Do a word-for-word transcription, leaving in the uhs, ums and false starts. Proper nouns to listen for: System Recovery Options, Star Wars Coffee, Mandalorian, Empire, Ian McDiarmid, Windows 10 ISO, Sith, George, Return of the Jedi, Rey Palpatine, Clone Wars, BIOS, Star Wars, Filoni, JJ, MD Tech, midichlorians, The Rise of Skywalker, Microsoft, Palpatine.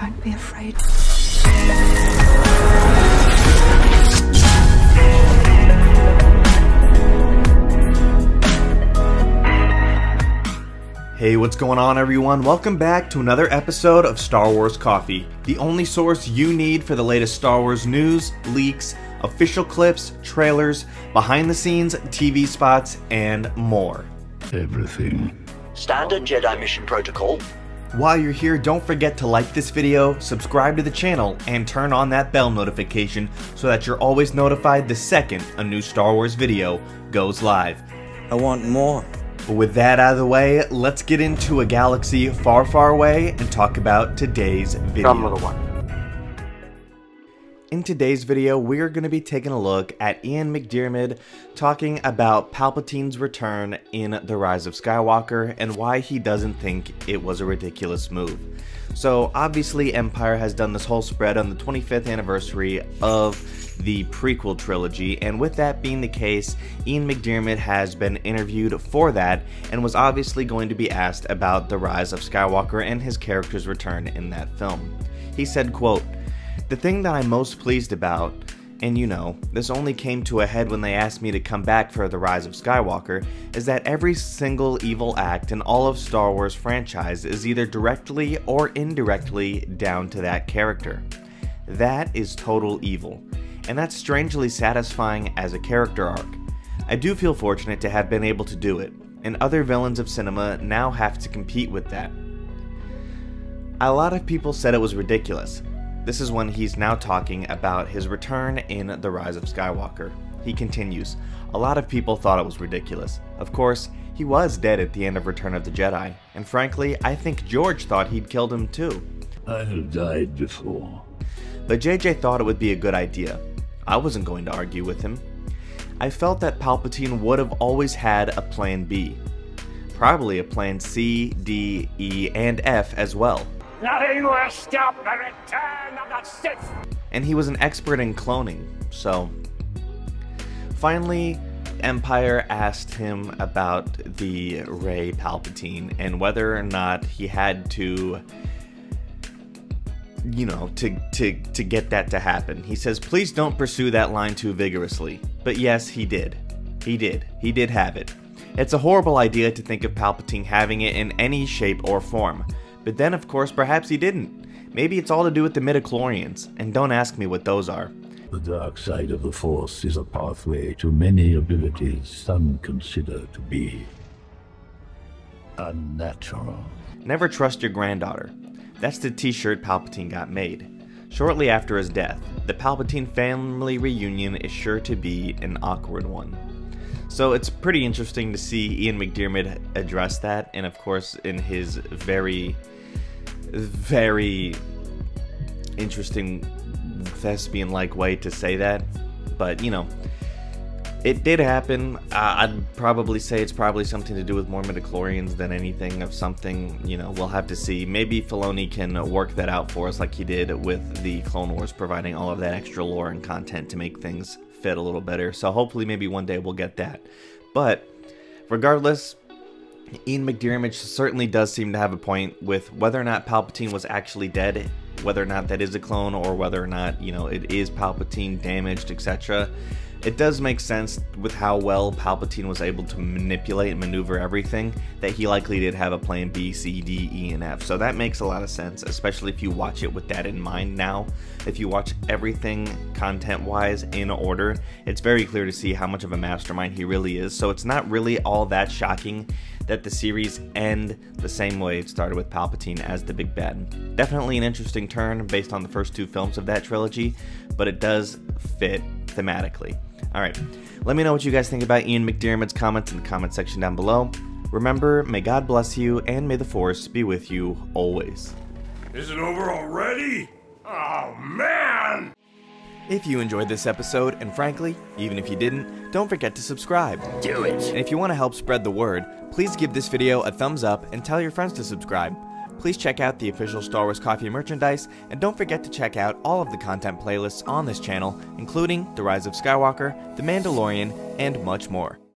Don't be afraid. Hey, what's going on everyone? Welcome back to another episode of Star Wars Coffee, the only source you need for the latest Star Wars news, leaks, official clips, trailers, behind the scenes, T V spots, and more. Everything. Standard Jedi mission protocol. While you're here, don't forget to like this video, subscribe to the channel, and turn on that bell notification so that you're always notified the second a new Star Wars video goes live. I want more. But with that out of the way, let's get into a galaxy far, far away and talk about today's video. Come, little one. In today's video, we are going to be taking a look at Ian McDiarmid talking about Palpatine's return in The Rise of Skywalker and why he doesn't think it was a ridiculous move. So obviously Empire has done this whole spread on the twenty-fifth anniversary of the prequel trilogy, and with that being the case, Ian McDiarmid has been interviewed for that and was obviously going to be asked about The Rise of Skywalker and his character's return in that film. He said, quote, "The thing that I'm most pleased about, and you know, this only came to a head when they asked me to come back for The Rise of Skywalker, is that every single evil act in all of Star Wars franchise is either directly or indirectly down to that character. That is total evil, and that's strangely satisfying as a character arc. I do feel fortunate to have been able to do it, and other villains of cinema now have to compete with that. A lot of people said it was ridiculous." This is when he's now talking about his return in The Rise of Skywalker. He continues, "A lot of people thought it was ridiculous. Of course, he was dead at the end of Return of the Jedi, and frankly, I think George thought he'd killed him too. I have died before. But J J thought it would be a good idea. I wasn't going to argue with him. I felt that Palpatine would have always had a plan B. Probably a plan C, D, E, and F as well. Nothing will stop the return of the Sith!" And he was an expert in cloning, so... Finally, Empire asked him about the Rey Palpatine and whether or not he had to, you know, to, to, to get that to happen. He says, "Please don't pursue that line too vigorously. But yes, he did. He did. He did have it. It's a horrible idea to think of Palpatine having it in any shape or form. But then, of course, perhaps he didn't. Maybe it's all to do with the midichlorians, and don't ask me what those are. The dark side of the Force is a pathway to many abilities some consider to be unnatural. Never trust your granddaughter." That's the t-shirt Palpatine got made. Shortly after his death, the Palpatine family reunion is sure to be an awkward one. So it's pretty interesting to see Ian McDiarmid address that, and of course in his very... very interesting thespian-like way to say that, but you know, it did happen. uh, I'd probably say it's probably something to do with more midichlorians than anything of something, you know, we'll have to see. Maybe Filoni can work that out for us like he did with the Clone Wars, providing all of that extra lore and content to make things fit a little better, so hopefully maybe one day we'll get that. But regardless, Ian McDiarmid certainly does seem to have a point with whether or not Palpatine was actually dead, whether or not that is a clone, or whether or not, you know, it is Palpatine damaged, et cetera. It does make sense with how well Palpatine was able to manipulate and maneuver everything that he likely did have a plan B, C, D, E, and F. So that makes a lot of sense, especially if you watch it with that in mind now. If you watch everything content-wise in order, it's very clear to see how much of a mastermind he really is. So it's not really all that shocking that the series end the same way it started with Palpatine as the big bad. Definitely an interesting turn based on the first two films of that trilogy, but it does fit thematically. All right, let me know what you guys think about Ian McDiarmid's comments in the comment section down below. Remember, may God bless you, and may the Force be with you always. Is it over already? Oh, man! If you enjoyed this episode, and frankly, even if you didn't, don't forget to subscribe. Do it! And if you want to help spread the word, please give this video a thumbs up and tell your friends to subscribe. Please check out the official Star Wars Coffee merchandise, and don't forget to check out all of the content playlists on this channel, including The Rise of Skywalker, The Mandalorian, and much more.